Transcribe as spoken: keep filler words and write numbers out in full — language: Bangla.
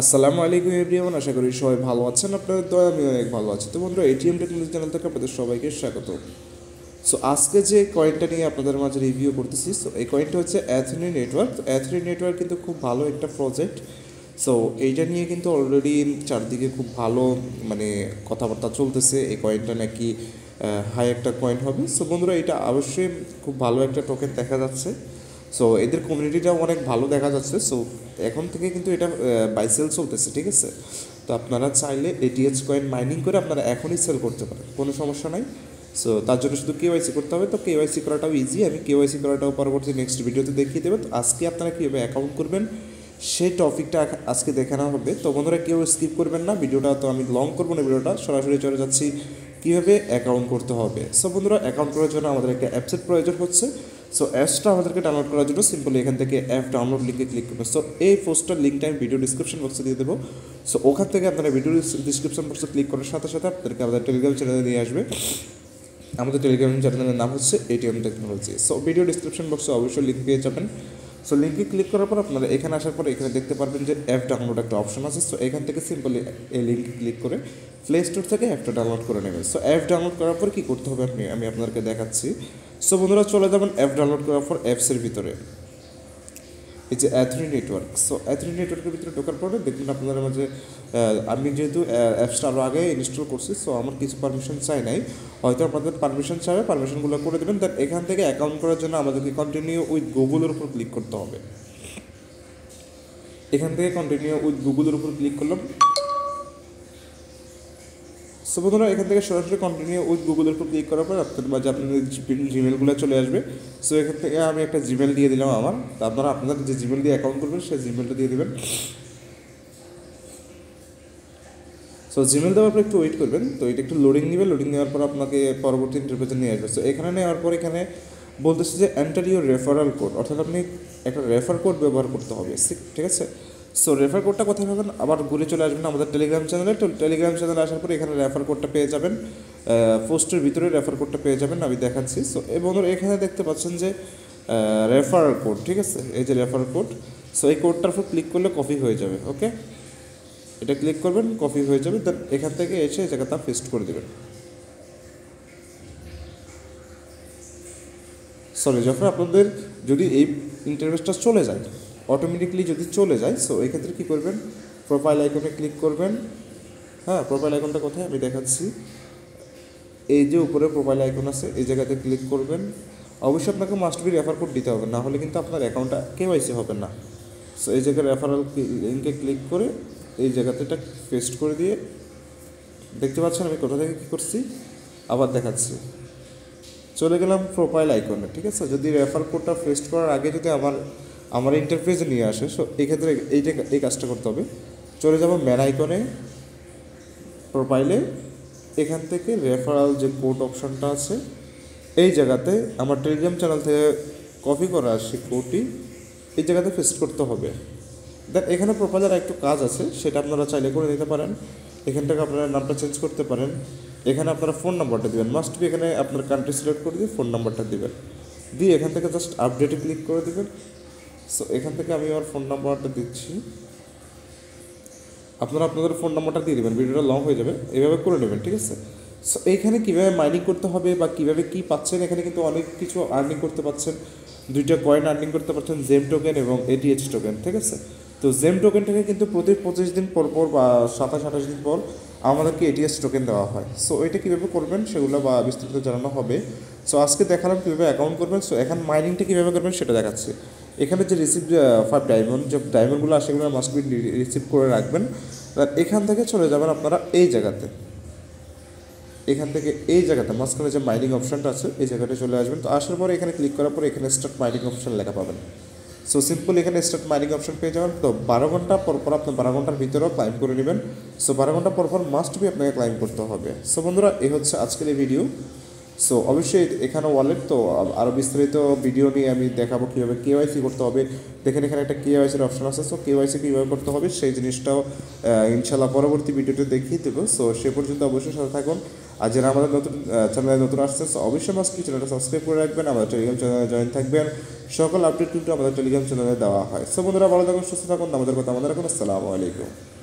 আসসালামু আলাইকুম এভরিওয়ান, আশা করি সবাই ভালো আছেন। আপনাদের দয়া আমি অনেক ভালো আছি। তো বন্ধুরা, এটিএম টেকনোলজি চ্যানেল থেকে আপনাদের সবাইকে স্বাগত। সো আজকে যে কয়েনটা নিয়ে আপনাদের মাঝে রিভিউ করতেছি, সো এই কয়েনটা হচ্ছে অ্যাথিনি নেটওয়ার্ক। তো অ্যাথিনি নেটওয়ার্ক কিন্তু খুব ভালো একটা প্রজেক্ট। সো এইটা নিয়ে কিন্তু অলরেডি চারদিকে খুব ভালো মানে কথাবার্তা চলতেছে। এই কয়েনটা নাকি হাই একটা কয়েন হবে। সো বন্ধুরা, এটা অবশ্যই খুব ভালো একটা টোকেন দেখা যাচ্ছে। সো এদের কমিউনিটিটাও অনেক ভালো দেখা যাচ্ছে। সো এখন থেকে কিন্তু এটা বাইসেল চলতেছে, ঠিক আছে? তো আপনারা চাইলে এটিএইচ কয়েন মাইনিং করে আপনারা এখনই সেল করতে পারেন, কোনো সমস্যা নাই। সো তার জন্য শুধু কেওয়াইসি করতে হবে। তো কেওয়াইসি করাটাও ইজি, আমি কেওয়াইসি করাটাও পরবর্তী নেক্সট ভিডিওতে দেখিয়ে দেবো। তো আজকে আপনারা কীভাবে অ্যাকাউন্ট করবেন সেই টপিকটা আজকে দেখানো হবে। তো বন্ধুরা, কেউ স্কিপ করবেন না ভিডিওটা। তো আমি লং করবো না ভিডিওটা, সরাসরি চলে যাচ্ছি কীভাবে অ্যাকাউন্ট করতে হবে। সো বন্ধুরা, অ্যাকাউন্ট করার জন্য আমাদের একটা অ্যাপসের প্রয়োজন হচ্ছে। সো অ্যাপসটা আমাদেরকে ডাউনলোড করার জন্য সিম্পলি এখান থেকে অ্যাপ ডাউনলোড লিঙ্কে ক্লিক করবেন। সো এই পোস্টটার লিঙ্কটা আমি ভিডিও ডিসক্রিপশন বক্সে দিয়ে দেবো। সো ওখান থেকে আপনারা ভিডিও ডিসক্রিপশন বক্সে ক্লিক করার সাথে সাথে আপনাদেরকে আমাদের টেলিগ্রাম চ্যানেলে নিয়ে আসবে। আমাদের টেলিগ্রাম চ্যানেলের নাম হচ্ছে ATM technology. So video description বক্সে অবশ্যই লিঙ্ক পেয়ে যাবেন। সো লিঙ্কে ক্লিক করার পর আপনারা এখানে আসার পর এখানে দেখতে পারবেন যে অ্যাপ ডাউনলোড একটা অপশন আছে। সো এখান থেকে সিম্পলি এই লিঙ্কে ক্লিক করে প্লে স্টোর থেকে অ্যাপটা ডাউনলোড করে নেবেন। সো অ্যাপ ডাউনলোড করার পর কী করতে হবে আপনি আমি আপনাদেরকে দেখাচ্ছি। সো বন্ধুরা, চলে যাবেন অ্যাপ ডাউনলোড করার পর অ্যাপসের ভিতরে, এই যে অ্যাথিনি নেটওয়ার্ক। সো অ্যাথিনি নেটওয়ার্কের ভিতরে ঢোকার পরে দেখবেন আপনাদের মাঝে আমি যেহেতু অ্যাপসটা আরও আগে ইনস্টল করছি, সো আমার কিছু পারমিশন চাই নাই, হয়তো আপনাদের পারমিশন চাইবে, পারমিশনগুলো করে দেবেন। দেন এখান থেকে অ্যাকাউন্ট করার জন্য আমাদেরকে কন্টিনিউ উইথ গুগলের উপর ক্লিক করতে হবে। এখান থেকে কন্টিনিউ উইথ গুগলের উপর ক্লিক করলাম। সো বন্ধুরা, এখান থেকে সরাসরি কন্টিনিউ উইথ গুগলের উপর ক্লিক করার পর আপনাদের মাঝে আপনাদের জিমেলগুলো চলে আসবে। সো এখান থেকে আমি একটা জিমেল দিয়ে দিলাম আমার। তো আপনারা আপনাদের যে জিমেল দিয়ে অ্যাকাউন্ট করবেন সেই জিমেলটা দিয়ে দেবেন। সো জিমেল দেওয়ার পর একটু ওয়েট করবেন। তো এটা একটু লোডিং নেবে, লোডিং নেওয়ার পর আপনাকে পরবর্তী ইন্টারভিউতে নিয়ে আসবে। সো এখানে নেওয়ার পর এখানে বলতেছে যে এন্টার ইউর রেফারাল কোড, অর্থাৎ আপনি একটা রেফার কোড ব্যবহার করতে হবে, ঠিক আছে? সো রেফার কোডটা কোথায় পাবেন? আবার ঘুরে চলে আসবেন আমাদের টেলিগ্রাম চ্যানেলে। টেলিগ্রাম চ্যানেলে আসার পর এখানে রেফার কোডটা পেয়ে যাবেন, পোস্টের ভিতরে রেফার কোডটা পেয়ে যাবেন, আমি দেখাচ্ছি। সো এই বন্ধুরা, এখানে দেখতে পাচ্ছেন যে রেফার কোড, ঠিক আছে? এই যে রেফার কোড। সো এই কোডটার উপর ক্লিক করলে কপি হয়ে যাবে, ওকে? এটা ক্লিক করবেন, কপি হয়ে যাবে। দেন এখান থেকে এসে এই জায়গাটা পেস্ট করে দেবেন। সরি, যখন আপনাদের যদি এই ইন্টারভেসটা চলে যায়, অটোমেটিকলি যদি চলে যায়, সো এক্ষেত্রে কী করবেন? প্রোফাইল আইকনে ক্লিক করবেন। হ্যাঁ, প্রোফাইল আইকনটা কোথায় আমি দেখাচ্ছি। এই যে উপরে প্রোফাইল আইকন আছে, এই জায়গাতে ক্লিক করবেন। অবশ্যই আপনাকে মাস্ট বি রেফার কোড দিতে হবে, না হলে কিন্তু আপনার অ্যাকাউন্টটা কেওয়াইসি হবে না। সো এই জায়গায় রেফারাল লিঙ্কে ক্লিক করে এই জায়গাতে এটা পেস্ট করে দিয়ে, দেখতে পাচ্ছেন আমি কোথা থেকে কী করছি, আবার দেখাচ্ছি। চলে গেলাম প্রোফাইল আইকনে, ঠিক আছে? যদি রেফার কোডটা পেস্ট করার আগে যদি আমার আমার ইন্টারফেসে নিয়ে আসে, সো এক্ষেত্রে এইটা এই কাজটা করতে হবে। চলে যাব ম্যান আইকনে, প্রোফাইলে। এখান থেকে রেফারাল যে কোড অপশানটা আছে, এই জায়গাতে আমার টেলিগ্রাম চ্যানেল থেকে কপি করা আসে কোডটি, এই জায়গাতে পেস্ট করতে হবে। দেন এখানে প্রোফাইলের একটু কাজ আছে, সেটা আপনারা চাইলে করে নিতে পারেন। এখান থেকে আপনারা নামটা চেঞ্জ করতে পারেন। এখানে আপনারা ফোন নাম্বারটা দেবেন, মাস্ট বি এখানে আপনার কান্ট্রি সিলেক্ট করে দিয়ে ফোন নাম্বারটা দেবেন, দিয়ে এখান থেকে জাস্ট আপডেটে ক্লিক করে দেবেন। সো এখান থেকে আমি আমার ফোন নাম্বারটা দিচ্ছি, আপনারা আপনাদের ফোন নাম্বারটা দিয়ে দেবেন। ভিডিওটা লং হয়ে যাবে, এভাবে করে নেবেন, ঠিক আছে? সো এইখানে কীভাবে মাইনিং করতে হবে বা কীভাবে কী পাচ্ছেন, এখানে কিন্তু অনেক কিছু আর্নিং করতে পারছেন। দুইটা কয়েন আর্নিং করতে পারছেন, জেম টোকেন এবং এটিএইচ টোকেন, ঠিক আছে? তো জেম টোকেনটাকে কিন্তু প্রতি পঁচিশ দিন পর পর বা সাতাশ আঠাশ দিন পর আমাদেরকে এটিএইচ টোকেন দেওয়া হয়। সো এটা কীভাবে করবেন সেগুলো বা বিস্তারিত জানানো হবে। সো আজকে দেখালাম কীভাবে অ্যাকাউন্ট করবেন। সো এখন মাইনিংটা কীভাবে করবেন সেটা দেখাচ্ছি। এখানে যে রিসিপ্ট ফাইভ ডায়মন্ড, যে ডায়মন্ডগুলো আসে সেগুলো মাস্ট বি রিসিভ করে রাখবেন। আর এখান থেকে চলে যাবেন আপনারা এই জায়গাতে, এখান থেকে এই জায়গাতে মাঝখানে যে মাইনিং অপশানটা আছে এই জায়গাটা চলে আসবেন। তো আসার পরে এখানে ক্লিক করার পরে এখানে স্টার্ট মাইনিং অপশান লেখা পাবেন। সো সিম্পল এখানে স্টার্ট মাইনিং অপশান পেয়ে যাবেন। তো বারো ঘন্টা পরপর আপনার বারো ঘন্টার ভিতরেও ক্লাইম করে নেবেন। সো বারো ঘন্টা পরপর মাস্ট বি আপনাকে ক্লাইম করতে হবে। সো বন্ধুরা, এই হচ্ছে আজকের এই ভিডিও। सो अवश्य एखाने वालेट तो आरो विस्तारित भिडियो निये आमि देखाबो किभाबे केवाईसी करते होबे। देखें एखाने एकटा केवाईसी एर अपशन आछे, सो केवाईसी किभाबे करते होबे सेई जिनिसटाओ इनशाल्लाह परवर्ती भिडियोते देखिये देब। सो सेई पर्यन्त अवश्य साथे थाकुन। আর যারা আমাদের নতুন চ্যানেলে নতুন আসছে অবশ্যই আমার চ্যানেলটা সাবস্ক্রাইব করে রাখবেন, আমাদের টেলিগ্রাম চ্যানেলে জয়েন থাকবেন, সকল আপডেট কিন্তু আমাদের টেলিগ্রাম চ্যানেলে দেওয়া হয়। সো বন্ধুরা ভালো থাকুন, সুস্থ থাকুন, আমাদের কথা আমাদের রাখুন। আসসালামু আলাইকুম।